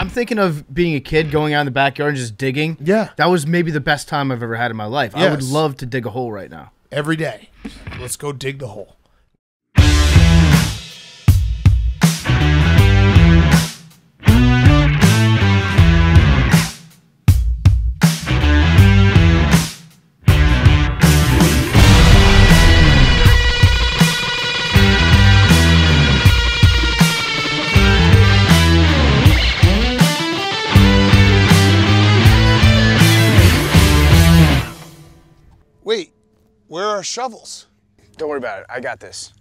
I'm thinking of being a kid going out in the backyard and just digging. Yeah. That was maybe the best time I've ever had in my life. Yes. I would love to dig a hole right now. Every day. Let's go dig the hole. Where are shovels? Don't worry about it, I got this.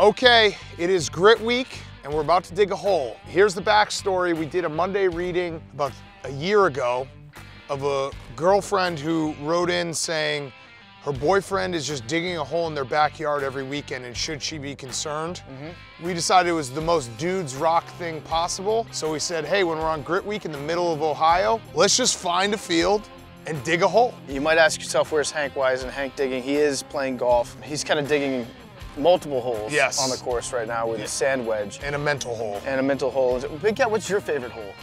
Okay, it is grit week and we're about to dig a hole. Here's the backstory. We did a Monday reading about a year ago of a girlfriend who wrote in saying her boyfriend is just digging a hole in their backyard every weekend and should she be concerned? Mm-hmm. We decided it was the most dudes rock thing possible. So we said, hey, when we're on Grit Week in the middle of Ohio, let's just find a field and dig a hole. You might ask yourself, where's Hank? Why isn't Hank digging? He is playing golf. He's kind of digging multiple holes on the course right now with a sand wedge. And a mental hole. And a mental hole. Big Cat, what's your favorite hole?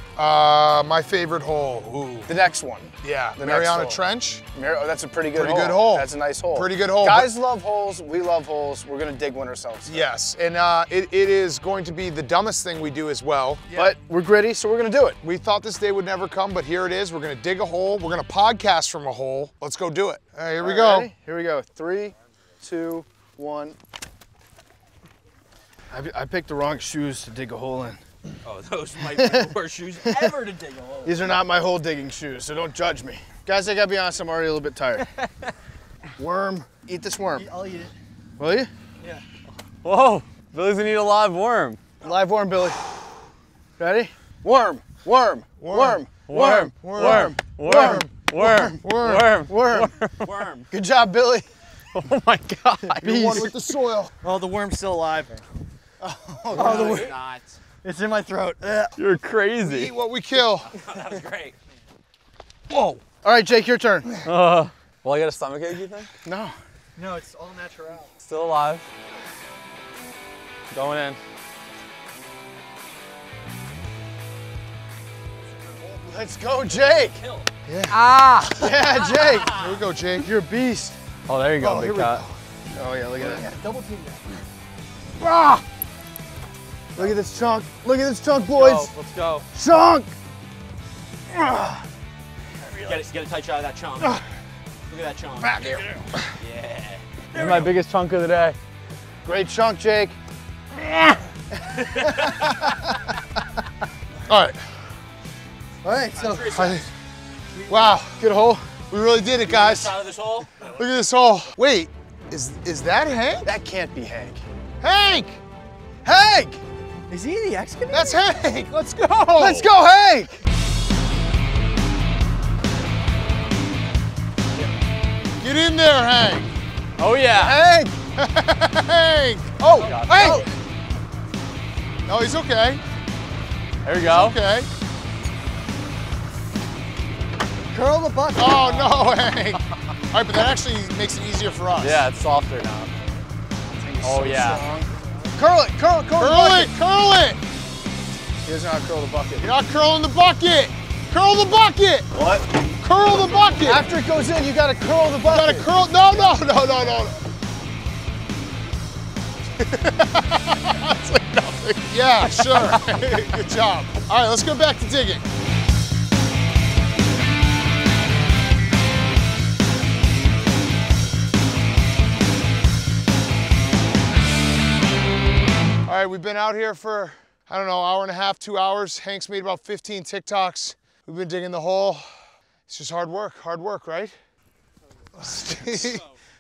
My favorite hole, ooh. The next one. Yeah, the Mariana trench. Oh, that's a pretty good hole. Pretty good hole. That's a nice hole. Pretty good hole. Guys love holes, we love holes. We're gonna dig one ourselves. Yes, and it is going to be the dumbest thing we do as well. Yeah. But we're gritty, so we're gonna do it. We thought this day would never come, but here it is. We're gonna dig a hole. We're gonna podcast from a hole. Let's go do it. All right, here we go. Ready? Here we go, 3, 2, 1. I picked the wrong shoes to dig a hole in. Oh, those might be the worst shoes ever to dig a hole in. These are not my hole digging shoes, so don't judge me. Guys, I gotta be honest, I'm already a little bit tired. Worm, eat this worm. I'll eat it. Will you? Yeah. Whoa, Billy's gonna eat a live worm. Live worm, Billy. Ready? Worm, worm, worm, worm, worm, worm, worm, worm, worm, worm, worm. Good job, Billy. Oh my God! You one with the soil. Oh, the worm's still alive. Oh, no, the worm. It's not. It's in my throat. You're crazy. We eat what we kill. That was great. Whoa! All right, Jake, your turn. Well, I got a stomach ache, you think? No. No, it's all natural. Still alive. Going in. Let's go, Jake. Yeah. Ah! Yeah, Jake. Here we go, Jake. You're a beast. Oh, there you go, big cat. Oh yeah, look at that. Yeah, double team that. Ah! Look at this chunk. Look at this chunk, boys. Let's go. Chunk! Ah! Get a tight shot of that chunk. Ah. Look at that chunk. Back here. Yeah. That's my biggest chunk of the day. Great chunk, Jake. All right. All right, so. Wow, good hole. We really did it, guys. Look at this hole. Wait, is that Hank? That can't be Hank. Hank! Hank! Is he the excavator? That's Hank. Let's go. Let's go, Hank! Get in there, Hank. Oh, yeah. Hank! Hank! Oh, Hank! Oh. No, he's okay. There you go. He's okay. Curl the bucket. Oh, no, Hank. All right, but that actually makes it easier for us. Yeah, it's softer now. Oh, yeah. Curl it, curl it, curl it. Curl it, curl it. He doesn't know how to curl the bucket. You're not curling the bucket. Curl the bucket. What? Curl the bucket. After it goes in, you got to curl the bucket. You got to curl. No, no, no, no, no. It's like nothing. Yeah, sure. Good job. All right, let's go back to digging. All right, we've been out here for, I don't know, hour and a half, 2 hours. Hank's made about 15 TikToks. We've been digging the hole. It's just hard work, right?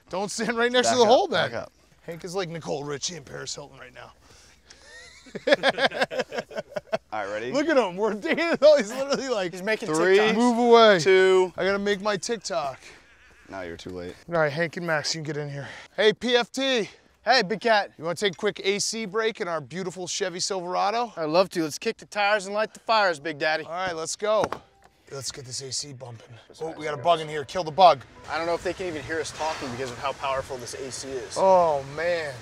Don't stand right next to the hole back up. Hank is like Nicole Ritchie and Paris Hilton right now. All right, ready? Look at him, we're digging it all. He's literally like, he's making TikToks. Move away. 2. I gotta make my TikTok. Now you're too late. All right, Hank and Max, you can get in here. Hey, PFT. Hey, Big Cat. You want to take a quick AC break in our beautiful Chevy Silverado? I'd love to. Let's kick the tires and light the fires, Big Daddy. All right, let's go. Let's get this AC bumping. Oh, we got a bug in here. Kill the bug. I don't know if they can even hear us talking because of how powerful this AC is. Oh, man.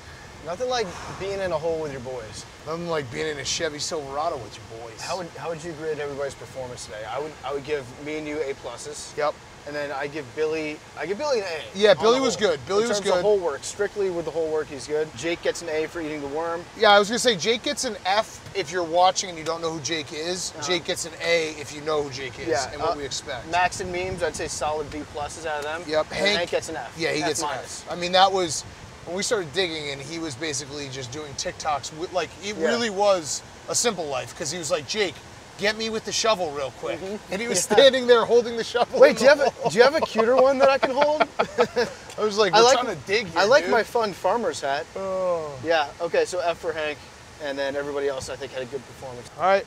Nothing like being in a hole with your boys. Nothing like being in a Chevy Silverado with your boys. How would you grade everybody's performance today? I would give me and you A+. Yep. And then I give Billy an A. Yeah, Billy was good. Billy was good. In terms of whole work, strictly with the whole work, he's good. Jake gets an A for eating the worm. Yeah, I was gonna say Jake gets an F if you're watching and you don't know who Jake is. Jake gets an A if you know who Jake is and what we expect. Max and Memes, I'd say solid B+ out of them. Yep. Hank gets an F. Yeah, he gets an F. I mean, that was when we started digging, and he was basically just doing TikToks. Like, it really was a simple life, because he was like, Jake, get me with the shovel real quick. Mm-hmm. And he was standing there holding the shovel. Wait, do you have a cuter one that I can hold? I was like, we're trying to dig here, I like dude. My fun farmer's hat. Oh. Yeah, okay, so F for Hank, and then everybody else, I think, had a good performance. All right,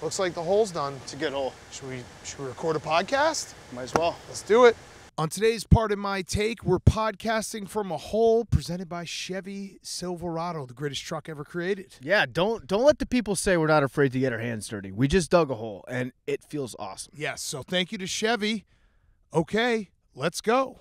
looks like the hole's done. It's a good hole. Should we record a podcast? Might as well. Let's do it. On today's Pardon My Take, we're podcasting from a hole presented by Chevy Silverado, the greatest truck ever created. Yeah, don't let the people say we're not afraid to get our hands dirty. We just dug a hole, and it feels awesome. Yes, so thank you to Chevy. Okay, let's go.